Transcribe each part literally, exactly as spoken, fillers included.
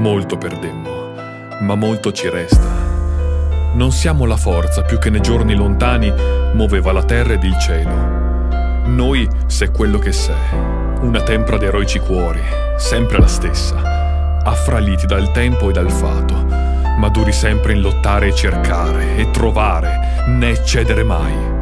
Molto perdemmo, ma molto ci resta. Non siamo la forza più che nei giorni lontani muoveva la terra ed il cielo. Noi se quello che sei, una tempra d'eroici cuori, sempre la stessa, affraliti dal tempo e dal fato, ma duri sempre in lottare e cercare, e trovare, né cedere mai.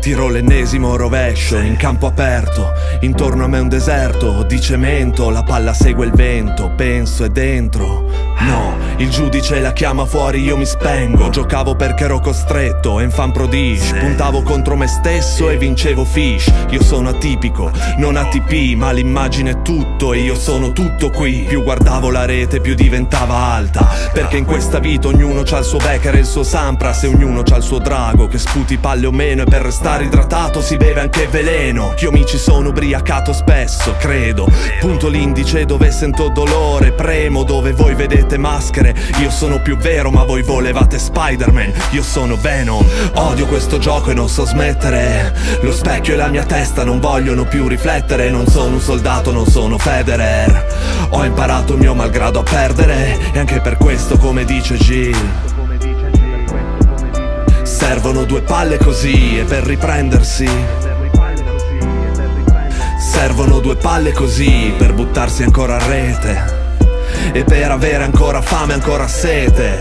Tiro l'ennesimo rovescio, in campo aperto, intorno a me un deserto di cemento, la palla segue il vento, penso è dentro. No, il giudice la chiama fuori, io mi spengo, giocavo perché ero costretto, enfant prodige, puntavo contro me stesso e vincevo fish. Io sono atipico, non A T P, ma l'immagine è tutto e io sono tutto qui. Più guardavo la rete più diventava alta, perché in questa vita ognuno c'ha il suo Becker e il suo Sampras, e ognuno c'ha il suo drago, che sputi palle o meno, e per restare idratato si beve anche veleno. Io mi ci sono ubriacato spesso, credo. Punto l'indice dove sento dolore, premo dove voi vedete maschere. Io sono più vero, ma voi volevate Spider-Man, io sono Venom. Odio questo gioco e non so smettere. Lo specchio e la mia testa non vogliono più riflettere. Non sono un soldato, non sono Federer. Ho imparato mio malgrado a perdere, e anche per questo, come dice Gil, servono due palle così e per riprendersi. Servono due palle così per buttarsi ancora a rete, e per avere ancora fame, ancora sete.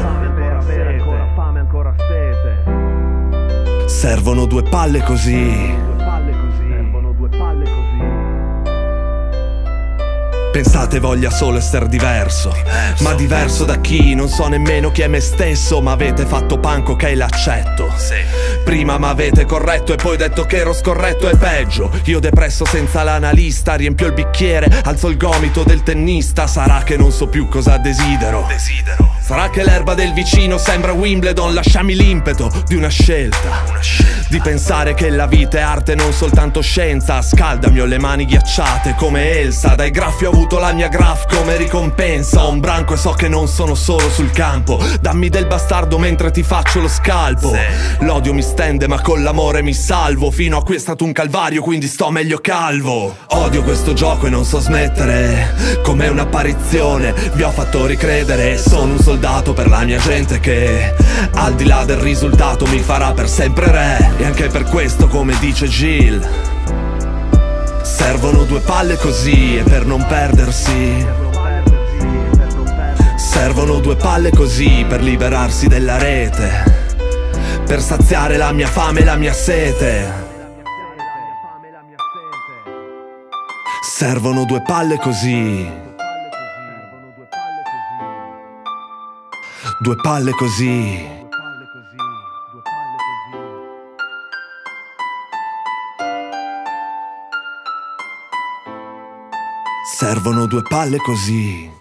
Servono due palle così. Pensate voglia solo essere diverso, diverso, ma diverso da chi? Non so nemmeno chi è me stesso, ma avete fatto panco che l'accetto. Sì. Prima m'avete corretto e poi detto che ero scorretto e peggio. Io depresso senza l'analista, riempio il bicchiere, alzo il gomito del tennista. Sarà che non so più cosa desidero. Desidero. Sarà che l'erba del vicino sembra Wimbledon, lasciami l'impeto di una scelta. Una scelta. Di pensare che la vita è arte, non soltanto scienza. Scaldami, ho le mani ghiacciate come Elsa, dai graffi ho avuto la mia graph come ricompensa. Ho un branco e so che non sono solo sul campo, dammi del bastardo mentre ti faccio lo scalpo. L'odio mi stende ma con l'amore mi salvo, fino a qui è stato un calvario quindi sto meglio calvo. Odio questo gioco e non so smettere, com'è un'apparizione vi ho fatto ricredere. Sono un soldato per la mia gente che al di là del risultato mi farà per sempre re, e anche per questo, come dice Gil, servono due palle così e per non perdersi. Servono due palle così per liberarsi della rete, per saziare la mia fame e la mia sete. Servono due palle così. Due palle così. Servono due palle così.